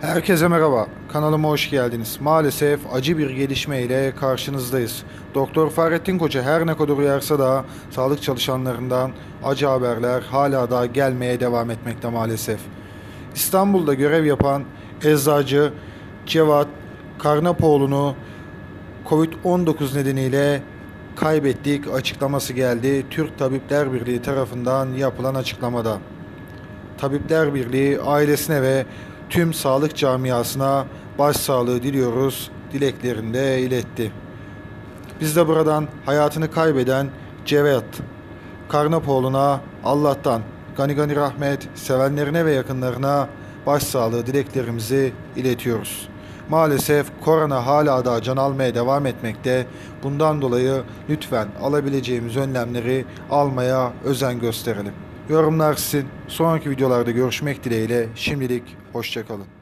Herkese merhaba, kanalıma hoş geldiniz. Maalesef acı bir gelişme ile karşınızdayız. Doktor Fahrettin Koca her ne kadar uyarsa da sağlık çalışanlarından acı haberler hala da gelmeye devam etmekte maalesef. İstanbul'da görev yapan eczacı Cevat Karnapoğlu'nu COVID-19 nedeniyle kaybettik açıklaması geldi Türk Tabipler Birliği tarafından yapılan açıklamada. Tabipler Birliği ailesine ve tüm sağlık camiasına başsağlığı diliyoruz dileklerini de iletti. Biz de buradan hayatını kaybeden Cevat Karnapoğlu'na Allah'tan gani gani rahmet, sevenlerine ve yakınlarına başsağlığı dileklerimizi iletiyoruz. Maalesef korona hala da can almaya devam etmekte. Bundan dolayı lütfen alabileceğimiz önlemleri almaya özen gösterelim. Yorumlar sizin. Sonraki videolarda görüşmek dileğiyle. Şimdilik hoşça kalın.